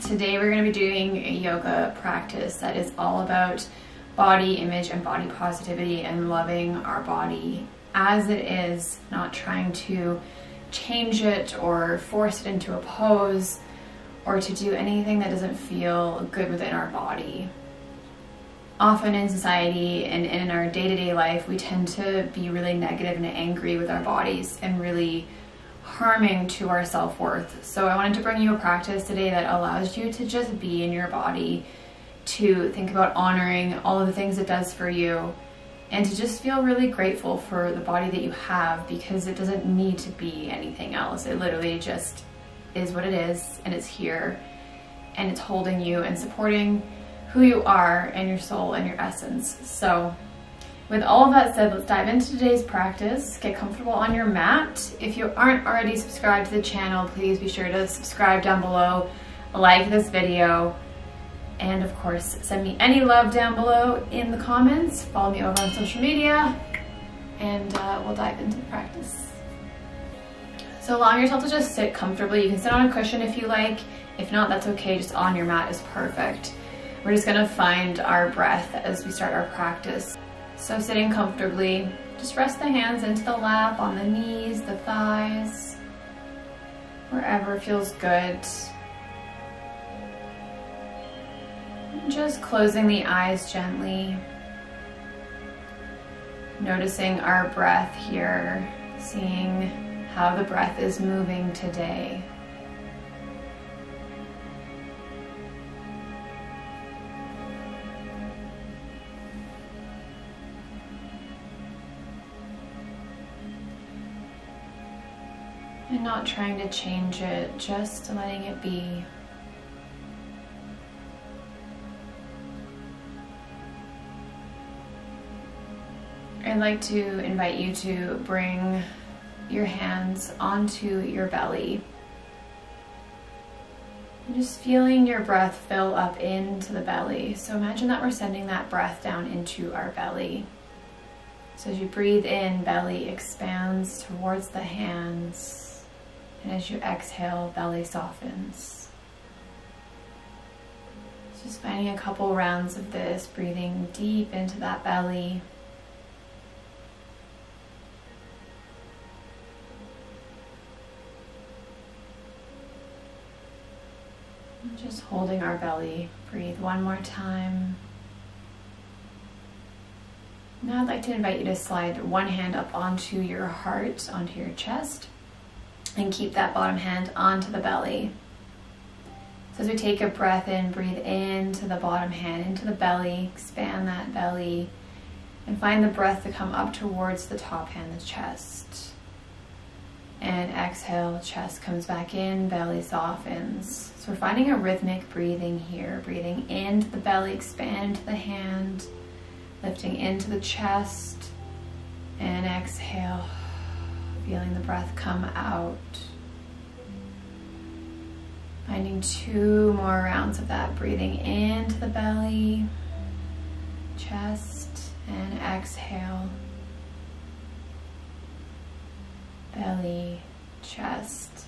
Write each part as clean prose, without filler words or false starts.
So today we're going to be doing a yoga practice that is all about body image and body positivity and loving our body as it is, not trying to change it or force it into a pose or to do anything that doesn't feel good within our body. Often in society and in our day-to-day life, we tend to be really negative and angry with our bodies and really harming to our self-worth. So I wanted to bring you a practice today that allows you to just be in your body, to think about honoring all of the things it does for you, and to just feel really grateful for the body that you have, because it doesn't need to be anything else. It literally just is what it is, and it's here, and it's holding you and supporting who you are and your soul and your essence. So with all of that said, let's dive into today's practice. Get comfortable on your mat. If you aren't already subscribed to the channel, please be sure to subscribe down below, like this video, and of course, send me any love down below in the comments. Follow me over on social media, and we'll dive into the practice. So allowing yourself to just sit comfortably. You can sit on a cushion if you like. If not, that's okay. Just on your mat is perfect. We're just gonna find our breath as we start our practice. So sitting comfortably, just rest the hands into the lap, on the knees, the thighs, wherever feels good. Just closing the eyes gently, noticing our breath here, seeing how the breath is moving today. And not trying to change it, just letting it be. I'd like to invite you to bring your hands onto your belly. And just feeling your breath fill up into the belly. So imagine that we're sending that breath down into our belly. So as you breathe in, belly expands towards the hands. And as you exhale, belly softens. Just finding a couple rounds of this, breathing deep into that belly. And just holding our belly. Breathe one more time. Now I'd like to invite you to slide one hand up onto your heart, onto your chest, and keep that bottom hand onto the belly. So as we take a breath in, breathe into the bottom hand, into the belly, expand that belly, and find the breath to come up towards the top hand, the chest. And exhale, chest comes back in, belly softens. So we're finding a rhythmic breathing here, breathing into the belly, expand to the hand, lifting into the chest, and exhale. Feeling the breath come out. Finding two more rounds of that, breathing into the belly, chest, and exhale. Belly, chest,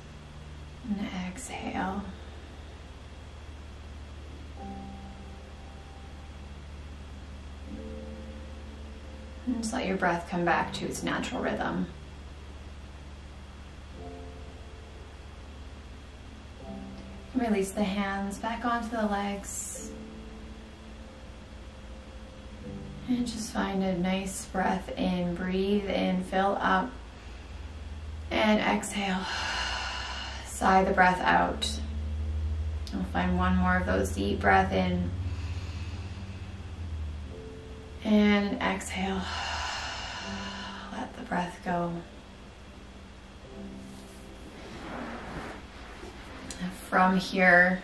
and exhale. And just let your breath come back to its natural rhythm. Release the hands back onto the legs. And just find a nice breath in. Breathe in, fill up, and exhale. Sigh the breath out. We'll find one more of those. Deep breath in. And exhale. Let the breath go. From here,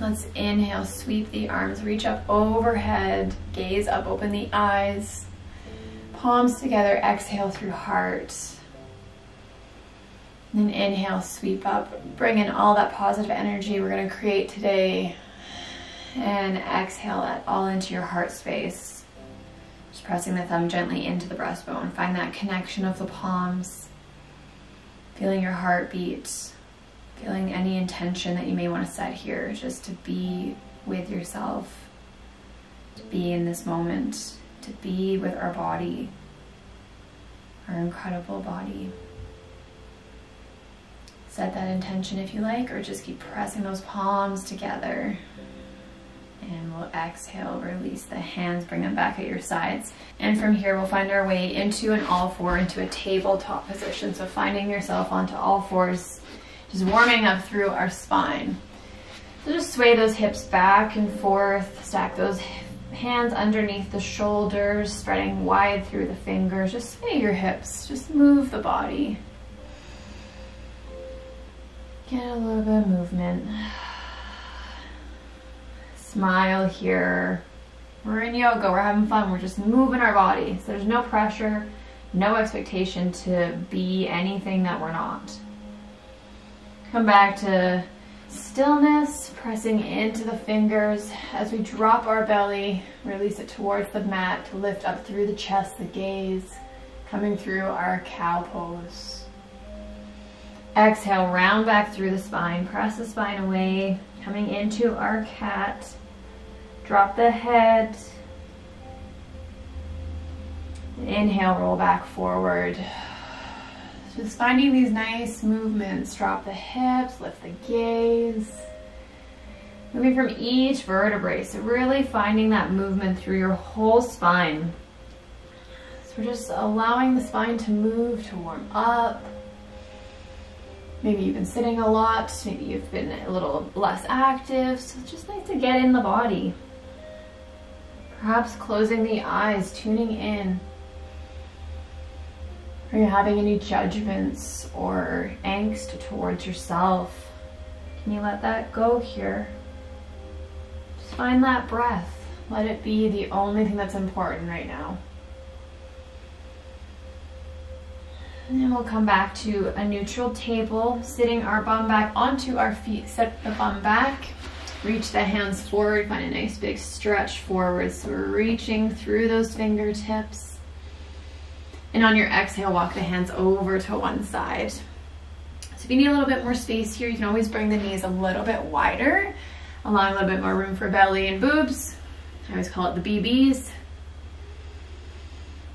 let's inhale, sweep the arms, reach up overhead, gaze up, open the eyes, palms together, exhale through heart. And then inhale, sweep up, bring in all that positive energy we're going to create today, and exhale that all into your heart space. Just pressing the thumb gently into the breastbone, find that connection of the palms, feeling your heartbeat. feeling any intention that you may want to set here, just to be with yourself, to be in this moment, to be with our body, our incredible body. Set that intention if you like, or just keep pressing those palms together. And we'll exhale, release the hands, bring them back at your sides. And from here, we'll find our way into an all four, into a tabletop position. So finding yourself onto all fours, just warming up through our spine. So just sway those hips back and forth, stack those hands underneath the shoulders, spreading wide through the fingers. Just sway your hips, just move the body. Get a little bit of movement. Smile here. We're in yoga, we're having fun, we're just moving our body. So there's no pressure, no expectation to be anything that we're not. Come back to stillness, pressing into the fingers. As we drop our belly, release it towards the mat to lift up through the chest, the gaze, coming through our cow pose. Exhale, round back through the spine, press the spine away, coming into our cat. Drop the head. Inhale, roll back forward. Just finding these nice movements. Drop the hips, lift the gaze. Moving from each vertebrae, so really finding that movement through your whole spine. So we're just allowing the spine to move, to warm up. Maybe you've been sitting a lot, maybe you've been a little less active, so it's just nice to get in the body. Perhaps closing the eyes, tuning in. Are you having any judgments or angst towards yourself? Can you let that go here? Just find that breath. Let it be the only thing that's important right now. And then we'll come back to a neutral table, sitting our bum back onto our feet. Set the bum back, reach the hands forward, find a nice big stretch forward. So we're reaching through those fingertips. And on your exhale, walk the hands over to one side. So if you need a little bit more space here, you can always bring the knees a little bit wider, allowing a little bit more room for belly and boobs. I always call it the BBs.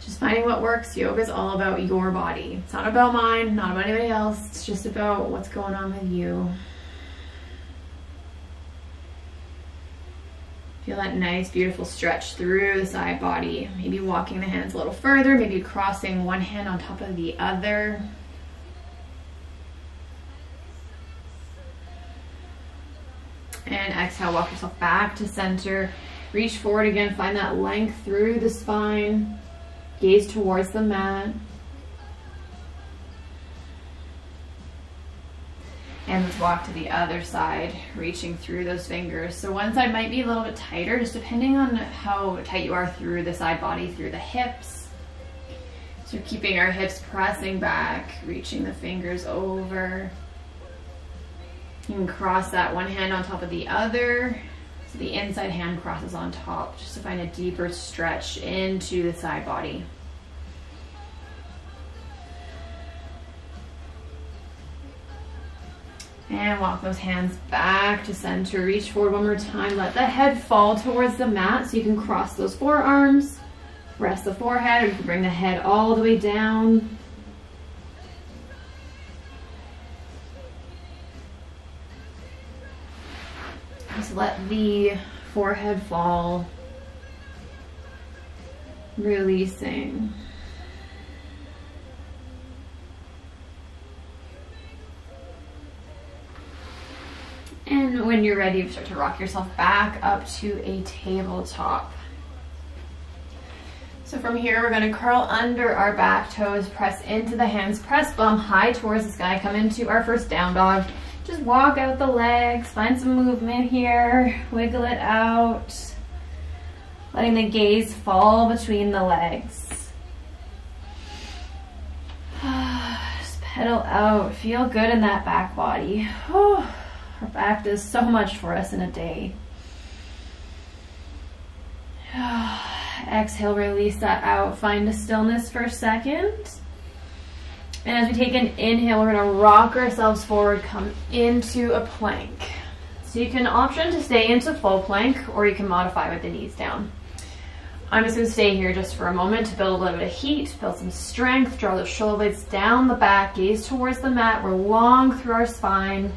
Just finding what works. Yoga is all about your body. It's not about mine, not about anybody else. It's just about what's going on with you. Feel that nice, beautiful stretch through the side body. Maybe walking the hands a little further, maybe crossing one hand on top of the other. And exhale, walk yourself back to center. Reach forward again, find that length through the spine. Gaze towards the mat. And let's walk to the other side, reaching through those fingers. So one side might be a little bit tighter, just depending on how tight you are through the side body, through the hips. So keeping our hips pressing back, reaching the fingers over. You can cross that one hand on top of the other. The inside hand crosses on top, just to find a deeper stretch into the side body. And walk those hands back to center. Reach forward one more time. Let the head fall towards the mat, so you can cross those forearms, rest the forehead, or you can bring the head all the way down. Let the forehead fall, releasing. And when you're ready, start to rock yourself back up to a tabletop. So from here, we're going to curl under our back toes, press into the hands, press bum high towards the sky, come into our first down dog. Just walk out the legs, find some movement here, wiggle it out, letting the gaze fall between the legs. Just pedal out, feel good in that back body. Our back does so much for us in a day. Exhale, release that out, find a stillness for a second. And as we take an inhale, we're going to rock ourselves forward, come into a plank. So you can option to stay into full plank, or you can modify with the knees down. I'm just going to stay here just for a moment to build a little bit of heat, build some strength, draw the shoulder blades down the back, gaze towards the mat. We're long through our spine.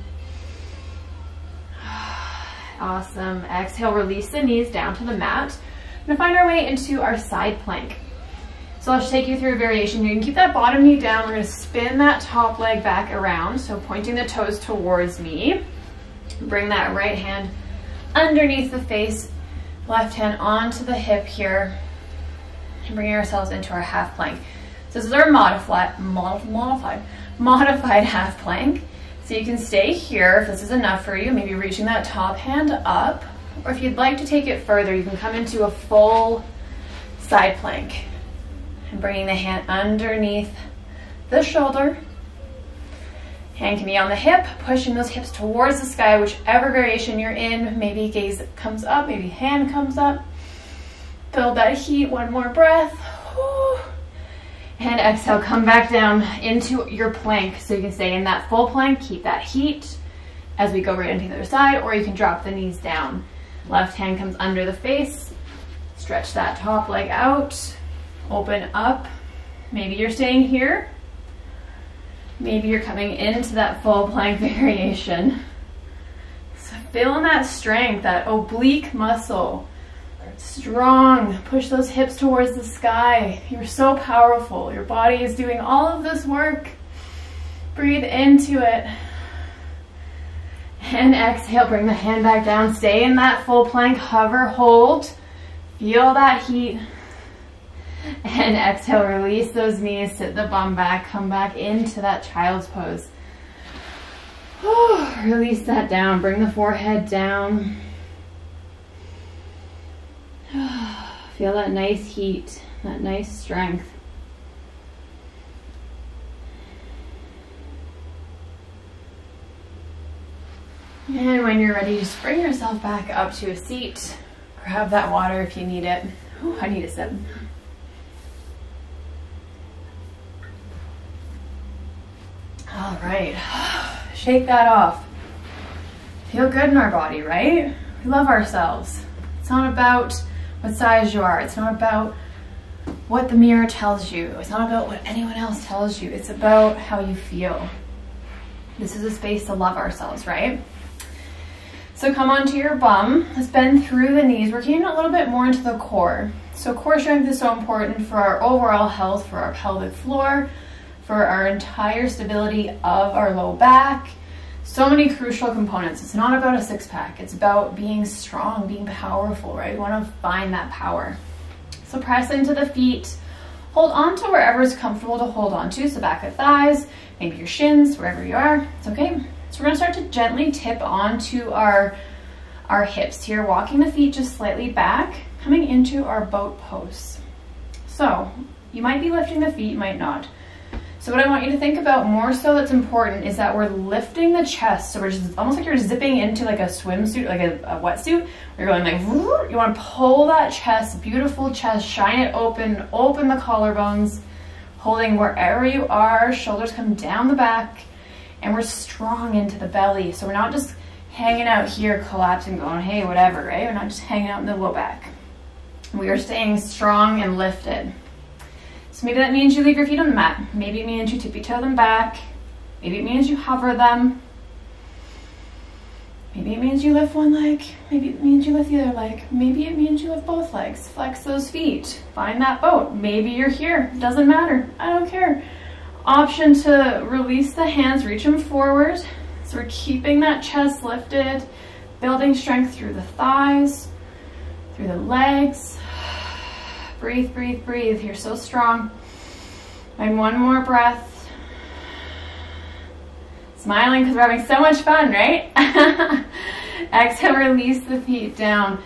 Awesome. Exhale, release the knees down to the mat. We're going to find our way into our side plank. So I'll just take you through a variation. You can keep that bottom knee down. We're going to spin that top leg back around. So pointing the toes towards me. Bring that right hand underneath the face. Left hand onto the hip here, and bringing ourselves into our half plank. So this is our modified half plank. So you can stay here if this is enough for you, maybe reaching that top hand up, or if you'd like to take it further, you can come into a full side plank and bringing the hand underneath the shoulder. Hand can be on the hip, pushing those hips towards the sky, whichever variation you're in. Maybe gaze comes up, maybe hand comes up. Build that heat, one more breath. And exhale, come back down into your plank. So you can stay in that full plank, keep that heat as we go right into the other side, or you can drop the knees down. Left hand comes under the face, stretch that top leg out, open up. Maybe you're staying here. Maybe you're coming into that full plank variation. So feeling that strength, that oblique muscle. Strong, push those hips towards the sky. You're so powerful. Your body is doing all of this work. Breathe into it. And exhale, bring the hand back down. Stay in that full plank, hover, hold. Feel that heat. And exhale, release those knees, sit the bum back, come back into that child's pose. Release that down, bring the forehead down. Feel that nice heat, that nice strength. And when you're ready, just bring yourself back up to a seat. Grab that water if you need it. Ooh, I need a sip. All right, shake that off. Feel good in our body, right? We love ourselves. It's not about what size you are. It's not about what the mirror tells you. It's not about what anyone else tells you. It's about how you feel. This is a space to love ourselves, right? So come onto your bum. Let's bend through the knees, working a little bit more into the core. So core strength is so important for our overall health, for our pelvic floor, for our entire stability of our low back. So many crucial components. It's not about a six pack. It's about being strong, being powerful, right? We want to find that power. So press into the feet. Hold on to wherever is comfortable to hold on to. So back of thighs, maybe your shins, wherever you are. It's okay. So we're going to start to gently tip onto our hips here, walking the feet just slightly back, coming into our boat pose. So you might be lifting the feet, might not. So what I want you to think about more so that's important is that we're lifting the chest. So we're just almost like you're zipping into like a swimsuit, like a wetsuit. You're going like, you want to pull that chest, beautiful chest, shine it open, open the collarbones, holding wherever you are. Shoulders come down the back and we're strong into the belly. So we're not just hanging out here, collapsing, going, hey, whatever, right? We're not just hanging out in the low back. We are staying strong and lifted. So maybe that means you leave your feet on the mat. Maybe it means you tippy-toe them back. Maybe it means you hover them. Maybe it means you lift one leg. Maybe it means you lift the other leg. Maybe it means you lift both legs. Flex those feet. Find that boat. Maybe you're here. Doesn't matter. I don't care. Option to release the hands, reach them forward. So we're keeping that chest lifted, building strength through the thighs, through the legs. Breathe, breathe, breathe. You're so strong. And one more breath. Smiling because we're having so much fun, right? Exhale, release the feet down.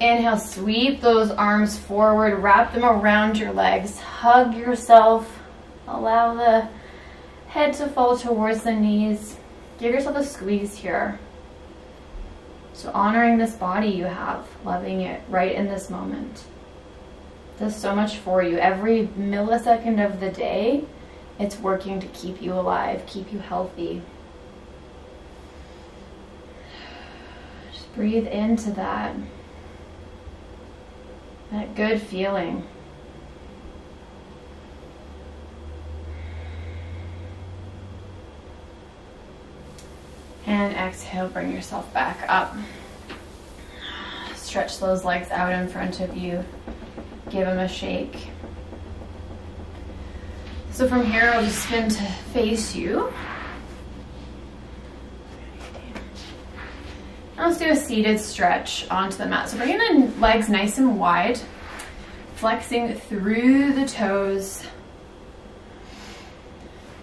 Inhale, sweep those arms forward. Wrap them around your legs. Hug yourself. Allow the head to fall towards the knees. Give yourself a squeeze here. So honoring this body you have, loving it right in this moment. Does so much for you. Every millisecond of the day It's working to keep you alive, keep you healthy. Just breathe into that. That good feeling. And exhale, bring yourself back up. Stretch those legs out in front of you. Give them a shake. So from here, I'll just spin to face you. And let's do a seated stretch onto the mat. So bringing the legs nice and wide, flexing through the toes.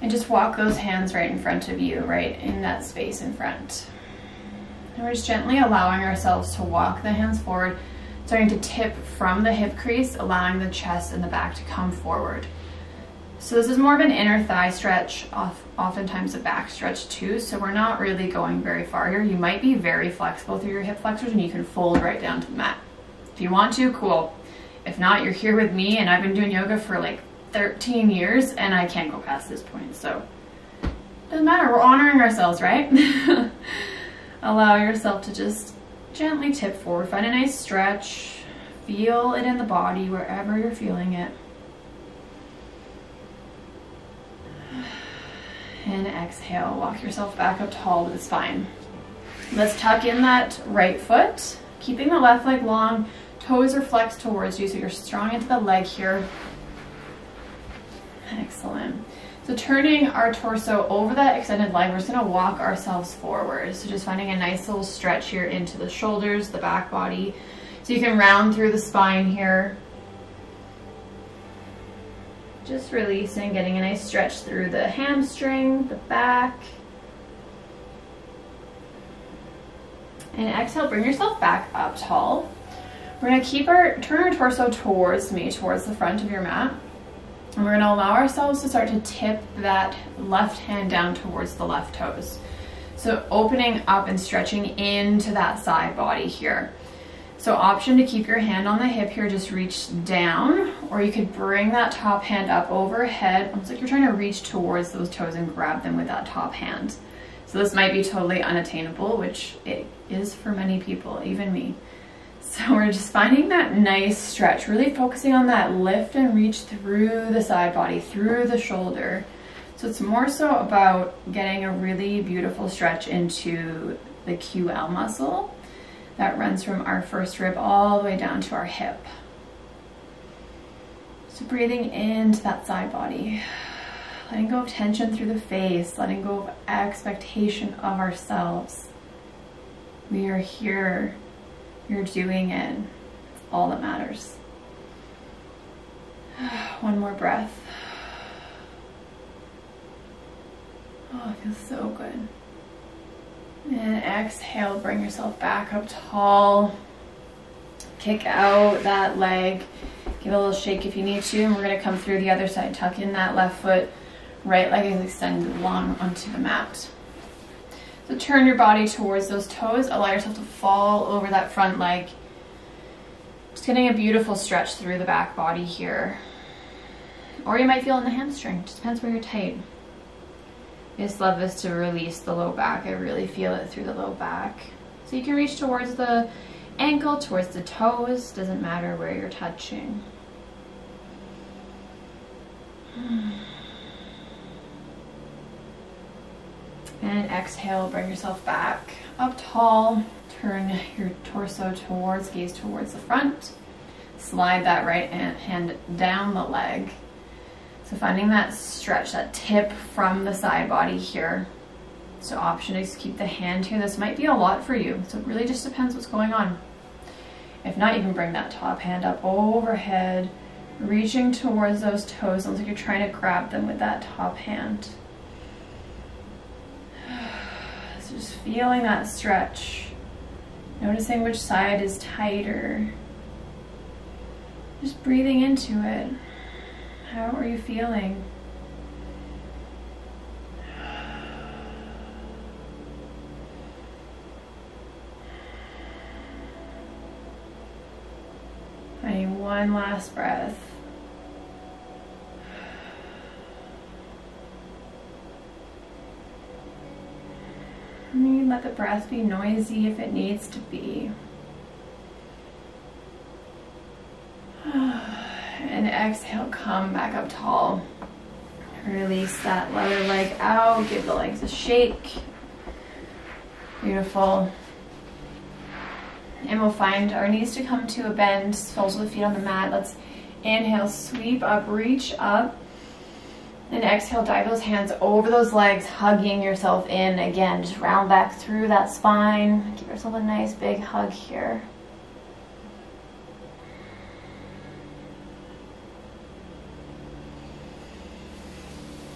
And just walk those hands right in front of you, right in that space in front. And we're just gently allowing ourselves to walk the hands forward, starting to tip from the hip crease, allowing the chest and the back to come forward. So this is more of an inner thigh stretch, oftentimes a back stretch too, so we're not really going very far here. You might be very flexible through your hip flexors and you can fold right down to the mat. If you want to, cool. If not, you're here with me and I've been doing yoga for like 13 years and I can't go past this point, so doesn't matter, we're honoring ourselves, right? Allow yourself to just gently tip forward, find a nice stretch, feel it in the body wherever you're feeling it. And exhale, walk yourself back up tall to the spine. Let's tuck in that right foot, keeping the left leg long, toes are flexed towards you so you're strong into the leg here. Excellent. So turning our torso over that extended leg, we're just going to walk ourselves forward. So just finding a nice little stretch here into the shoulders, the back body. So you can round through the spine here. Just releasing, getting a nice stretch through the hamstring, the back. And exhale, bring yourself back up tall. We're going to turn our torso towards me, towards the front of your mat. And we're going to allow ourselves to start to tip that left hand down towards the left toes. So opening up and stretching into that side body here. So option to keep your hand on the hip here, just reach down, or you could bring that top hand up overhead. Almost like you're trying to reach towards those toes and grab them with that top hand. So this might be totally unattainable, which it is for many people, even me. So we're just finding that nice stretch, really focusing on that lift and reach through the side body, through the shoulder. So it's more so about getting a really beautiful stretch into the QL muscle that runs from our first rib all the way down to our hip. So breathing into that side body, letting go of tension through the face, letting go of expectation of ourselves. We are here. You're doing it. It's all that matters. One more breath. Oh, it feels so good. And exhale, bring yourself back up tall. Kick out that leg. Give it a little shake if you need to. And we're going to come through the other side. Tuck in that left foot. Right leg is extended long onto the mat. So turn your body towards those toes, allow yourself to fall over that front leg. Just getting a beautiful stretch through the back body here. Or you might feel in the hamstring, just depends where you're tight. I just love this to release the low back, I really feel it through the low back. So you can reach towards the ankle, towards the toes, doesn't matter where you're touching. And exhale, bring yourself back up tall, turn your torso towards, gaze towards the front, slide that right hand down the leg. So finding that stretch, that tip from the side body here. So option is to keep the hand here. This might be a lot for you, so it really just depends what's going on. If not, you can bring that top hand up overhead, reaching towards those toes. Sounds like you're trying to grab them with that top hand. Just feeling that stretch, noticing which side is tighter, just breathing into it. How are you feeling? Finding one last breath. let the breath be noisy if it needs to be. And exhale, come back up tall. Release that lower leg out, give the legs a shake. Beautiful. And we'll find our knees to come to a bend, soles of the feet on the mat. Let's inhale, sweep up, reach up. And exhale, dive those hands over those legs, hugging yourself in again. Just round back through that spine. Give yourself a nice big hug here.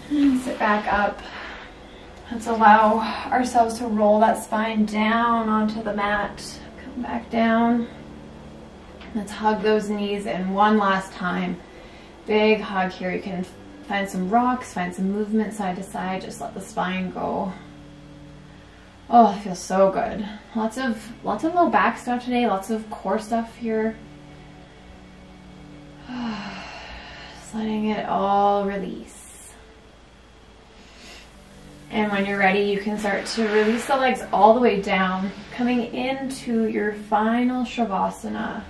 And sit back up. Let's allow ourselves to roll that spine down onto the mat. Come back down. Let's hug those knees in one last time. Big hug here. You can find some rocks, find some movement side to side. Just let the spine go. Oh, it feels so good. Lots of low back stuff today. Lots of core stuff here. Just letting it all release. And when you're ready, you can start to release the legs all the way down, coming into your final Shavasana,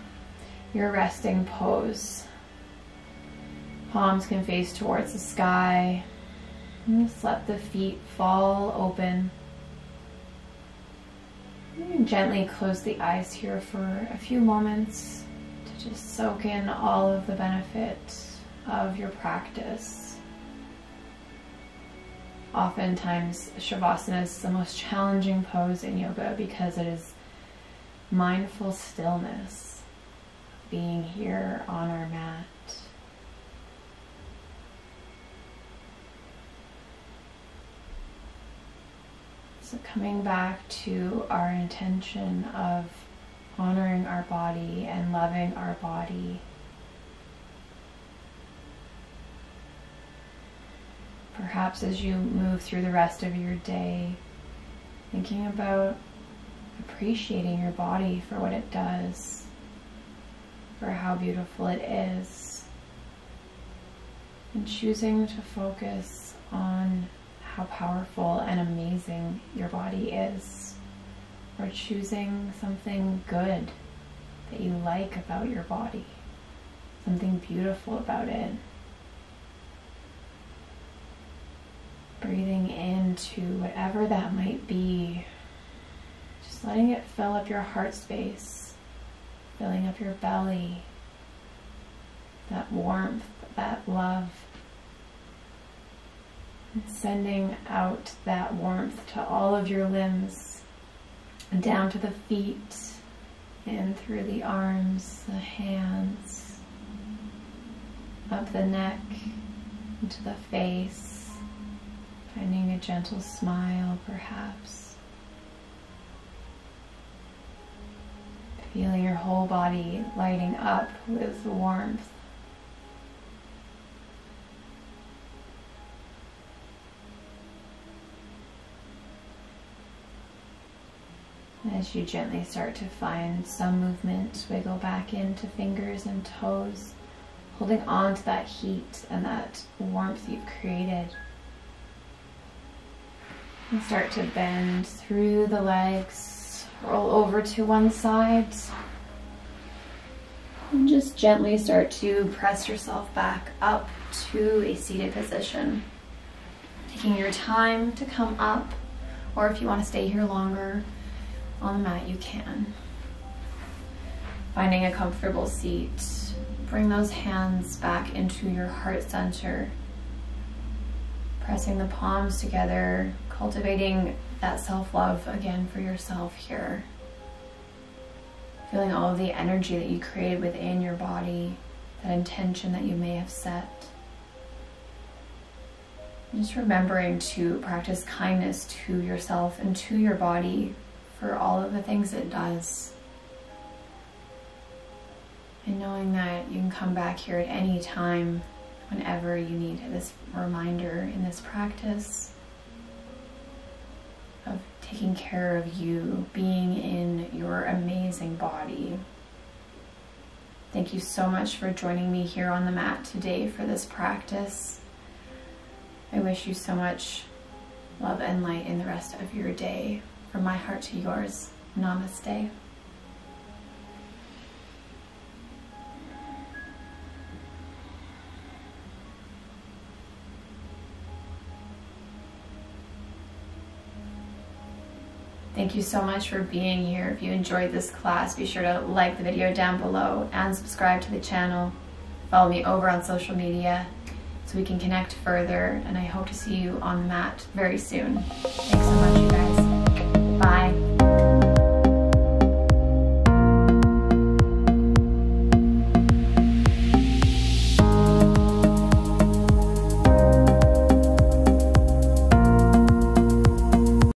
your resting pose. Palms can face towards the sky. And just let the feet fall open. And gently close the eyes here for a few moments to just soak in all of the benefit of your practice. Oftentimes, Shavasana is the most challenging pose in yoga because it is mindful stillness, being here on our mat. So coming back to our intention of honoring our body and loving our body. Perhaps as you move through the rest of your day, thinking about appreciating your body for what it does, for how beautiful it is, and choosing to focus on how powerful and amazing your body is, or choosing something good that you like about your body, something beautiful about it. Breathing into whatever that might be, just letting it fill up your heart space, filling up your belly, that warmth, that love, and sending out that warmth to all of your limbs, and down to the feet, and through the arms, the hands, up the neck, into the face. Finding a gentle smile, perhaps. Feeling your whole body lighting up with warmth. As you gently start to find some movement, wiggle back into fingers and toes, holding on to that heat and that warmth you've created. And start to bend through the legs, roll over to one side, and just gently start to press yourself back up to a seated position. Taking your time to come up, or if you want to stay here longer on the mat, you can. Finding a comfortable seat, bring those hands back into your heart center, pressing the palms together, cultivating that self-love again for yourself here. Feeling all of the energy that you created within your body, that intention that you may have set. And just remembering to practice kindness to yourself and to your body for all of the things it does. And knowing that you can come back here at any time whenever you need this reminder in this practice of taking care of you, being in your amazing body. Thank you so much for joining me here on the mat today for this practice. I wish you so much love and light in the rest of your day. From my heart to yours, namaste. Thank you so much for being here. If you enjoyed this class, be sure to like the video down below and subscribe to the channel. Follow me over on social media so we can connect further, and I hope to see you on the mat very soon. Thanks so much, you guys. Bye.